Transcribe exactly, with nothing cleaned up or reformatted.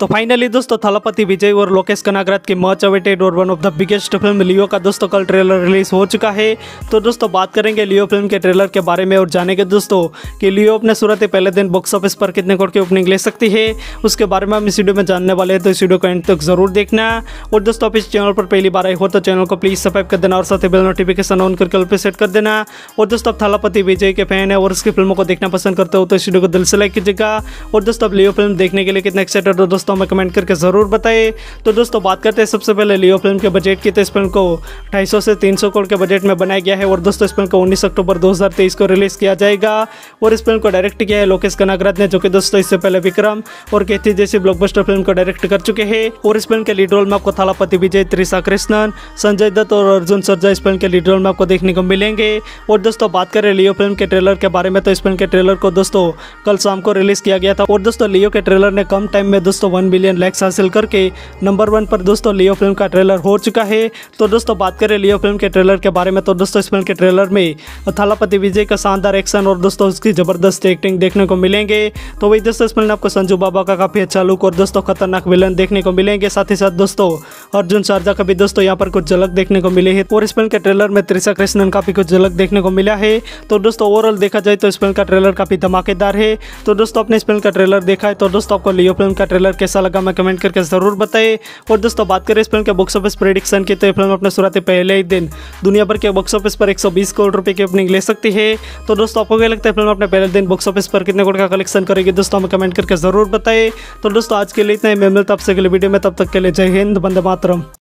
तो फाइनली दोस्तों थलापति विजय और लोकेश कनागराज की मच अवेटेड और one of the biggest film Leo का दोस्तों कल ट्रेलर रिलीज हो चुका है। तो दोस्तों बात करेंगे लियो फिल्म के ट्रेलर के बारे में और जानेंगे दोस्तों कि लियो अपने शुरुआती पहले दिन बॉक्स ऑफिस पर कितने करोड़ की ओपनिंग ले सकती है, उसके बारे में हम इस वीडियो में जानने वाले हैं। तो इस वीडियो को एंड तक जरूर देखना और दोस्तों आप इस चैनल पर पहली बार आए हो तो चैनल को प्लीज सब्सक्राइब कर देना और साथ ही बेल नोटिफिकेशन ऑन करके ऑल पे सेट कर देना। और दोस्तों आप थलापति विजय के फैन है और उसकी फिल्मों को देखना पसंद करते हो तो इस वीडियो को दिल से लाइक कीजिएगा। और दोस्तों आप लियो फिल्म देखने के लिए कितने एक्साइटेड हो दोस्तों हमें कमेंट करके जरूर बताएं। तो दोस्तों बात करते हैं सबसे पहले लियो फिल्म के बजट की। तो इस फिल्म को ढाई सौ से तीन सौ करोड़ के बजट में बनाया गया है और दोस्तों इस फिल्म को उन्नीस अक्टूबर दो हजार तेईस को रिलीज किया जाएगा। और इस फिल्म को डायरेक्ट किया है लोकेश कनागराज ने, जो कि दोस्तों इससे पहले विक्रम और कैथी जैसी ब्लॉकबस्टर फिल्म को डायरेक्ट कर चुके हैं। और इस फिल्म के लीड रोल में आपको थलापति विजय, त्रिशा कृष्णन, संजय दत्त और अर्जुन सरजा इस फिल्म के लीड रोल में आपको देखने को मिलेंगे। और दोस्तों बात करें लियो फिल्म के ट्रेलर के बारे में, तो इस फिल्म के ट्रेलर को दोस्तों कल शाम को रिलीज किया गया था। और दोस्तों लियो के ट्रेलर ने कम टाइम में दोस्तों वन मिलियन लाइक्स हासिल करके नंबर वन पर दोस्तों लियो फिल्म का ट्रेलर हो चुका है। तो दोस्तों बात करें लियो फिल्म के ट्रेलर के बारे में, तो दोस्तों इस फिल्म के ट्रेलर में थलापति विजय का शानदार एक्शन और दोस्तों उसकी जबरदस्त एक्टिंग देखने को मिलेंगे। तो वही दोस्तों इस फिल्म में आपको संजू बाबा का काफी अच्छा लुक और दोस्तों खतरनाक विलन देखने को मिलेंगे। साथ ही साथ दोस्तों अर्जुन सरजा का भी दोस्तों यहाँ पर कुछ झलक देखने को मिली है। और इस फिल्म के ट्रेलर में त्रिशा कृष्णन का भी कुछ झलक देखने को मिला है। तो दोस्तों ओवरऑल देखा जाए तो इस फिल्म का ट्रेलर काफी धमाकेदार है। तो दोस्तों आपने इस फिल्म का ट्रेलर देखा है तो दोस्तों आपको लियो फिल्म का ट्रेलर कैसा लगा मैं कमेंट करके जरूर बताएं। और दोस्तों बात करें इस फिल्म के बॉक्स ऑफिस प्रेडिक्शन की, तो ये फिल्म अपने शुरुआती पहले ही दिन दुनिया भर के बॉक्स ऑफिस पर एक सौ बीस करोड़ रुपए की ओपनिंग ले सकती है। तो दोस्तों आपको क्या लगता है फिल्म अपने पहले दिन बॉक्स ऑफिस पर कितने करोड़ का कलेक्शन करेगी दोस्तों हमें कमेंट करके जरूर बताएं। तो दोस्तों आज के लिए इतना ही, मैं मिलता हूं आपसे अगले वीडियो में, तब तक के लिए जय हिंद, वंदे मातरम।